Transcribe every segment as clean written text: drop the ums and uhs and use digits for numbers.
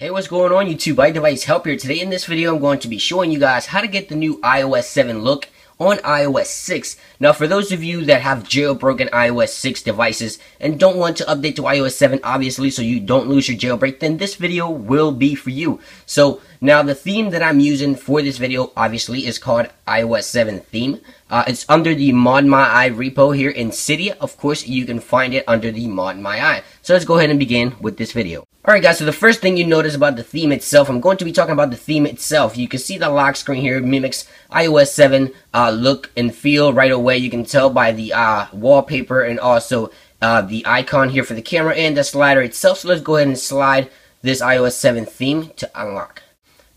Hey, what's going on YouTube? iDeviceHelp here. Today in this video I'm going to be showing you guys how to get the new iOS 7 look on iOS 6. Now for those of you that have jailbroken iOS 6 devices and don't want to update to iOS 7 obviously so you don't lose your jailbreak, then this video will be for you. So now the theme that I'm using for this video obviously is called iOS 7 theme. It's under the ModMyi repo here in Cydia. Of course, you can find it under the ModMyi. So let's go ahead and begin with this video. Alright guys, so the first thing you notice about the theme itself, I'm going to be talking about the theme itself. You can see the lock screen here mimics iOS 7 look and feel right away. You can tell by the wallpaper and also the icon here for the camera and the slider itself. So let's go ahead and slide this iOS 7 theme to unlock.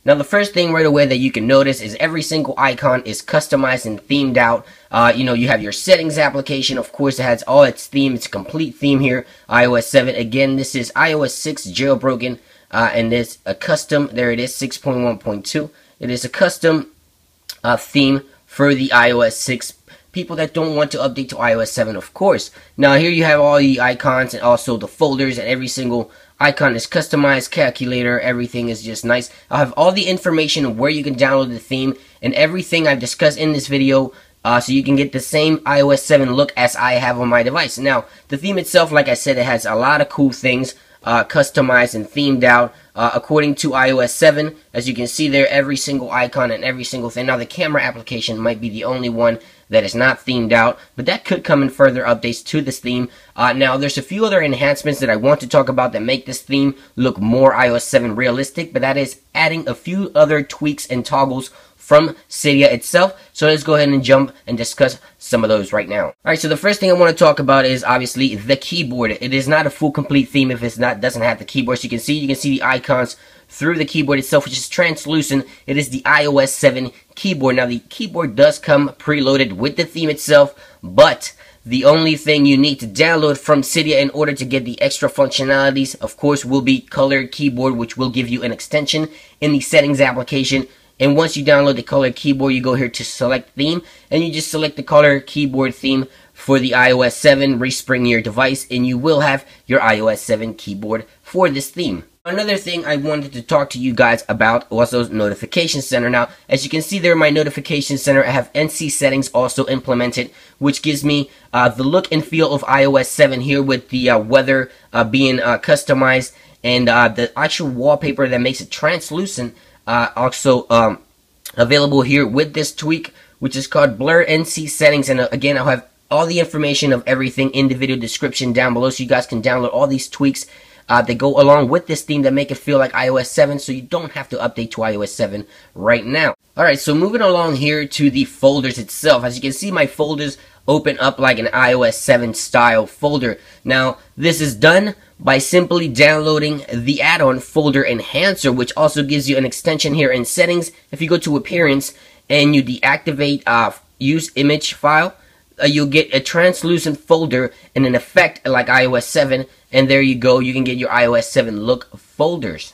Now the first thing right away that you can notice is every single icon is customized and themed out. You know, you have your settings application, of course it has all its theme, it's a complete theme here, iOS 7. Again, this is iOS 6 jailbroken, and there's a custom, there it is, 6.1.2. It is a custom theme for the iOS 6 people that don't want to update to iOS 7, of course. Now here you have all the icons and also the folders, and every single icon is customized, calculator, everything is just nice. I'll have all the information of where you can download the theme and everything I've discussed in this video so you can get the same iOS 7 look as I have on my device. Now, the theme itself, like I said, it has a lot of cool things customized and themed out according to iOS 7. As you can see there, every single icon and every single thing. Now, the camera application might be the only one that is not themed out, but that could come in further updates to this theme. Now, there's a few other enhancements that I want to talk about that make this theme look more iOS 7 realistic, but that is adding a few other tweaks and toggles from Cydia itself. So let's go ahead and jump and discuss some of those right now. Alright, so the first thing I want to talk about is obviously the keyboard. It is not a full complete theme if it's not doesn't have the keyboard. So you can see the icons through the keyboard itself, which is translucent. It is the iOS 7 keyboard. Now the keyboard does come preloaded with the theme itself, but the only thing you need to download from Cydia in order to get the extra functionalities, of course, will be Color Keyboard, which will give you an extension in the settings application. And once you download the Color Keyboard, you go here to select theme, and you just select the Color Keyboard theme for the iOS 7, respring your device, and you will have your iOS 7 keyboard for this theme. Another thing I wanted to talk to you guys about was those notification center. Now, as you can see there, my notification center, I have NC Settings also implemented, which gives me the look and feel of iOS 7 here with the weather being customized, and the actual wallpaper that makes it translucent also available here with this tweak, which is called BlurriedNC Settings. And again, I'll have all the information of everything in the video description down below, so you guys can download all these tweaks that go along with this theme that make it feel like iOS 7, so you don't have to update to iOS 7 right now. Alright, so moving along here to the folders itself. As you can see, my folders open up like an iOS 7 style folder. Now, this is done by simply downloading the add-on Folder Enhancer, which also gives you an extension here in Settings. If you go to Appearance and you deactivate Use Image File, you'll get a translucent folder and an effect like iOS 7, and there you go, you can get your iOS 7 look folders.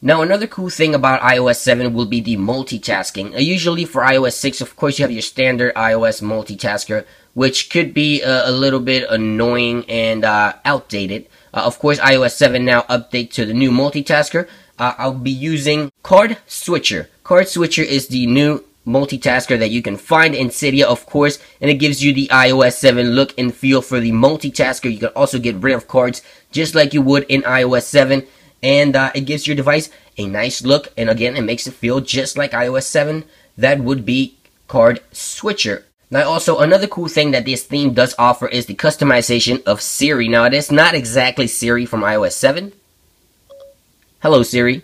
Now, another cool thing about iOS 7 will be the multitasking. Usually for iOS 6, of course, you have your standard iOS multitasker, which could be a little bit annoying and outdated. Of course, iOS 7 now update to the new multitasker. I'll be using Card Switcher. Card Switcher is the new multitasker that you can find in Cydia, of course, and it gives you the iOS 7 look and feel for the multitasker. You can also get rid of cards just like you would in iOS 7. And it gives your device a nice look, and again, it makes it feel just like iOS 7. That would be Card Switcher. Now also, another cool thing that this theme does offer is the customization of Siri. Now, it is not exactly Siri from iOS 7. Hello, Siri.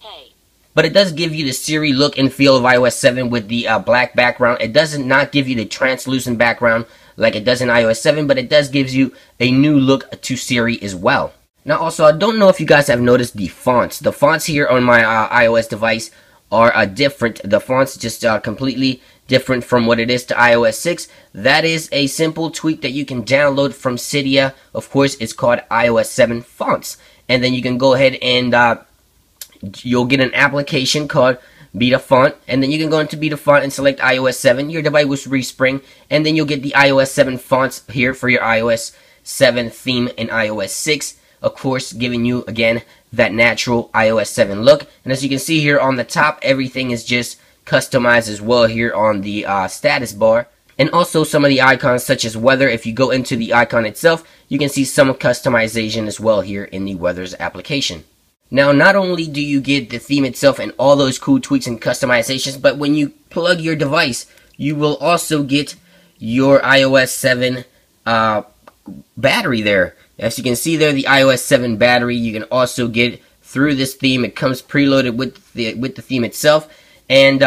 Hey. But it does give you the Siri look and feel of iOS 7 with the black background. It does not give you the translucent background like it does in iOS 7, but it does gives you a new look to Siri as well. Now also, I don't know if you guys have noticed the fonts. The fonts here on my iOS device are different. The fonts just completely different from what it is to iOS 6. That is a simple tweak that you can download from Cydia. Of course, it's called iOS 7 Fonts. And then you can go ahead and you'll get an application called BetaFont, and then you can go into BetaFont and select iOS 7. Your device will respring, and then you'll get the iOS 7 fonts here for your iOS 7 theme in iOS 6. of course giving you again that natural iOS 7 look. And as you can see here on the top, everything is just customized as well here on the status bar. And also some of the icons such as weather, if you go into the icon itself, you can see some customization as well here in the weather's application. Now, not only do you get the theme itself and all those cool tweaks and customizations, but when you plug your device, you will also get your iOS 7 battery there. As you can see there, the iOS 7 battery you can also get through this theme. It comes preloaded with the theme itself, and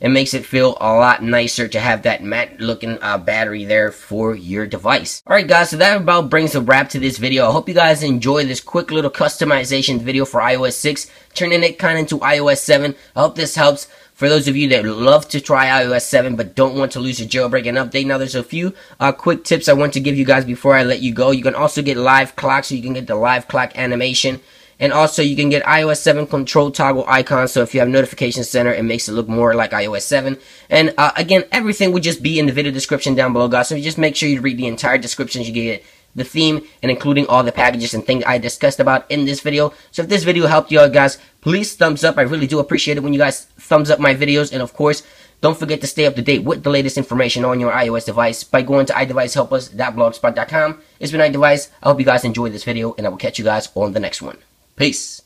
it makes it feel a lot nicer to have that matte looking battery there for your device. Alright guys, so that about brings a wrap to this video. I hope you guys enjoy this quick little customization video for iOS 6, turning it kind of into iOS 7. I hope this helps. For those of you that love to try iOS 7 but don't want to lose your jailbreak and update, now there's a few quick tips I want to give you guys before I let you go. You can also get live clock, so you can get the live clock animation. And also you can get iOS 7 control toggle icons, so if you have notification center, it makes it look more like iOS 7. And again, everything would just be in the video description down below, guys. So just make sure you read the entire description. You get the theme and including all the packages and things I discussed about in this video. So if this video helped you out, guys, please thumbs up. I really do appreciate it when you guys thumbs up my videos. And of course, don't forget to stay up to date with the latest information on your iOS device by going to iDeviceHelpUs.blogspot.com. It's been iDevice. I hope you guys enjoyed this video, and I will catch you guys on the next one. Peace.